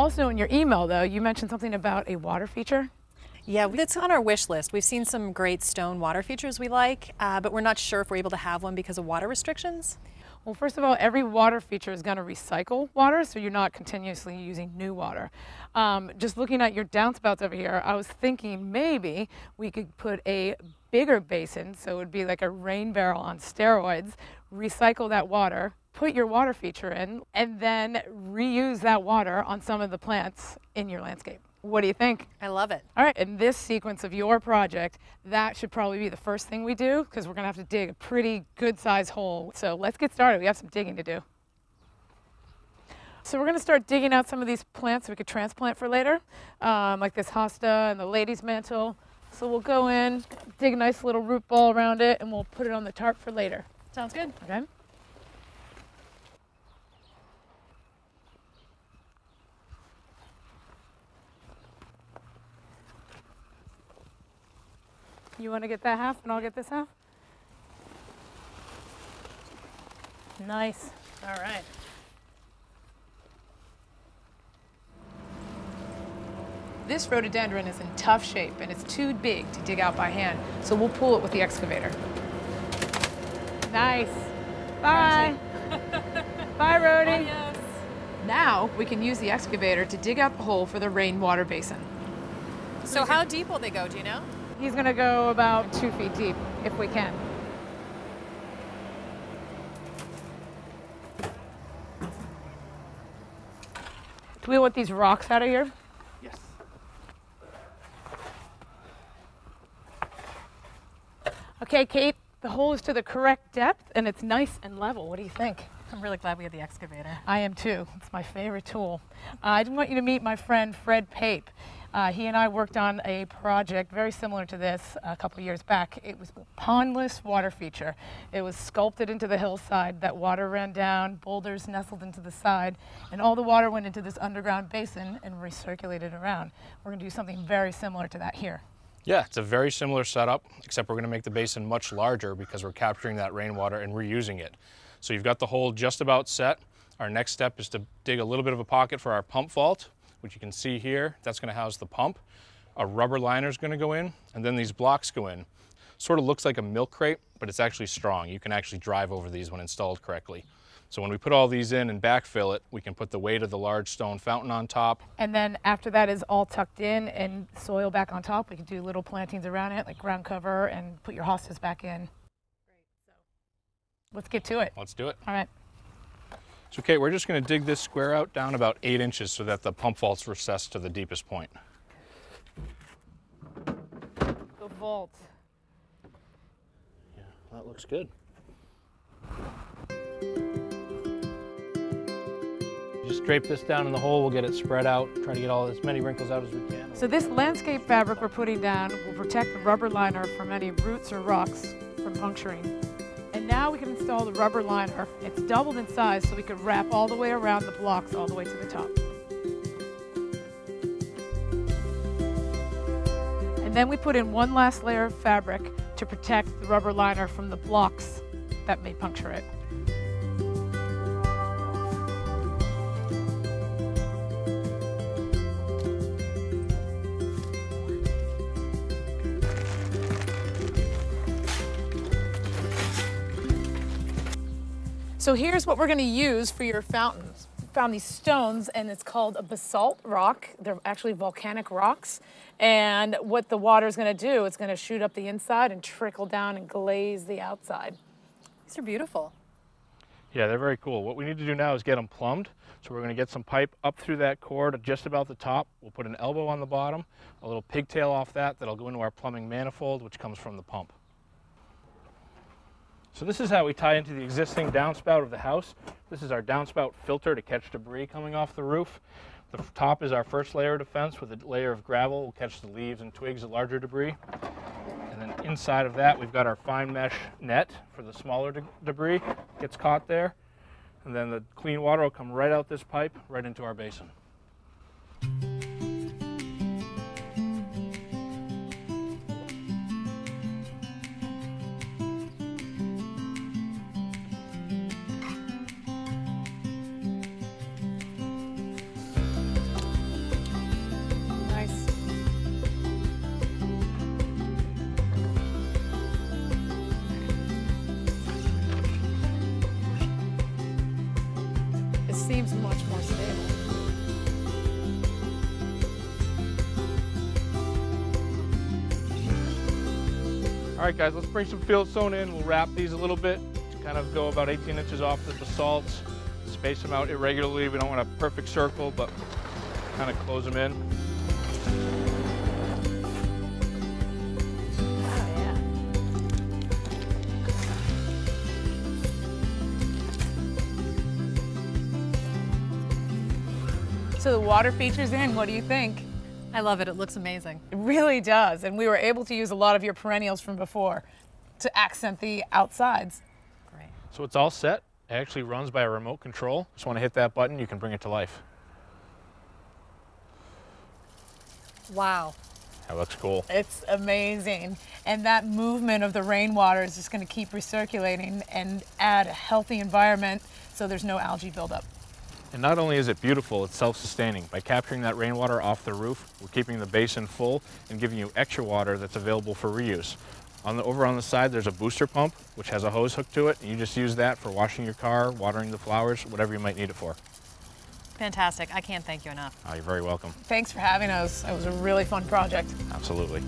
Also in your email, though, you mentioned something about a water feature. Yeah, it's on our wish list. We've seen some great stone water features we like, but we're not sure if we're able to have one because of water restrictions. Well, first of all, every water feature is going to recycle water, so you're not continuously using new water. Just looking at your downspouts over here, I was thinking maybe we could put a bigger basin, so it would be like a rain barrel on steroids, recycle that water, put your water feature in, and then reuse that water on some of the plants in your landscape. What do you think? I love it. All right, in this sequence of your project, that should probably be the first thing we do because we're going to have to dig a pretty good-sized hole. So let's get started. We have some digging to do. So we're going to start digging out some of these plants we could transplant for later, like this hosta and the lady's mantle. So we'll go in, dig a nice little root ball around it, and we'll put it on the tarp for later. Sounds good. Okay. You want to get that half and I'll get this half? Nice. All right. This rhododendron is in tough shape and it's too big to dig out by hand, so we'll pull it with the excavator. Nice. Bye. Bye, Rhodey. Adios. Now we can use the excavator to dig out the hole for the rainwater basin. So how deep will they go, do you know? He's going to go about 2 feet deep, if we can. Do we want these rocks out of here? Yes. Okay, Kate, the hole is to the correct depth, and it's nice and level. What do you think? I'm really glad we have the excavator. I am too. It's my favorite tool. I just want you to meet my friend Fred Pape. He and I worked on a project very similar to this a couple years back. It was a pondless water feature. It was sculpted into the hillside. That water ran down, boulders nestled into the side, and all the water went into this underground basin and recirculated around. We're going to do something very similar to that here. Yeah, it's a very similar setup, except we're going to make the basin much larger because we're capturing that rainwater and reusing it. So you've got the hole just about set. Our next step is to dig a little bit of a pocket for our pump vault, which you can see here. That's gonna house the pump. A rubber liner is gonna go in, and then these blocks go in. Sort of looks like a milk crate, but it's actually strong. You can actually drive over these when installed correctly. So when we put all these in and backfill it, we can put the weight of the large stone fountain on top. And then after that is all tucked in and soil back on top, we can do little plantings around it, like ground cover, and put your hostas back in. Let's get to it. Let's do it. All right. So, Kate, we're just going to dig this square out down about 8 inches so that the pump vault's recessed to the deepest point. The vault. Yeah, that looks good. Just drape this down in the hole, we'll get it spread out, try to get all as many wrinkles out as we can. So this landscape fabric we're putting down will protect the rubber liner from any roots or rocks from puncturing. Now we can install the rubber liner. It's doubled in size so we can wrap all the way around the blocks all the way to the top. And then we put in one last layer of fabric to protect the rubber liner from the blocks that may puncture it. So here's what we're going to use for your fountains. We found these stones, and it's called a basalt rock. They're actually volcanic rocks. And what the water is going to do, it's going to shoot up the inside and trickle down and glaze the outside. These are beautiful. Yeah, they're very cool. What we need to do now is get them plumbed. So we're going to get some pipe up through that core to just about the top. We'll put an elbow on the bottom, a little pigtail off that. That'll go into our plumbing manifold, which comes from the pump. So this is how we tie into the existing downspout of the house. This is our downspout filter to catch debris coming off the roof. The top is our first layer of defense with a layer of gravel. We'll catch the leaves and twigs of larger debris. And then inside of that, we've got our fine mesh net for the smaller debris. Gets caught there. And then the clean water will come right out this pipe, right into our basin. seems much more stable. All right, guys, let's bring some field sown in. We'll wrap these a little bit to kind of go about 18 inches off the basalts. Space them out irregularly. We don't want a perfect circle, but kind of close them in. Oh, yeah. So the water feature's in. What do you think? I love it. It looks amazing. It really does. And we were able to use a lot of your perennials from before to accent the outsides. Great. So it's all set. It actually runs by a remote control. Just want to hit that button. You can bring it to life. Wow. That looks cool. It's amazing. And that movement of the rainwater is just going to keep recirculating and add a healthy environment so there's no algae buildup. And not only is it beautiful, it's self-sustaining. By capturing that rainwater off the roof, we're keeping the basin full and giving you extra water that's available for reuse. Over on the side, there's a booster pump, which has a hose hooked to it, and you just use that for washing your car, watering the flowers, whatever you might need it for. Fantastic. I can't thank you enough. Oh, you're very welcome. Thanks for having us. It was a really fun project. Absolutely.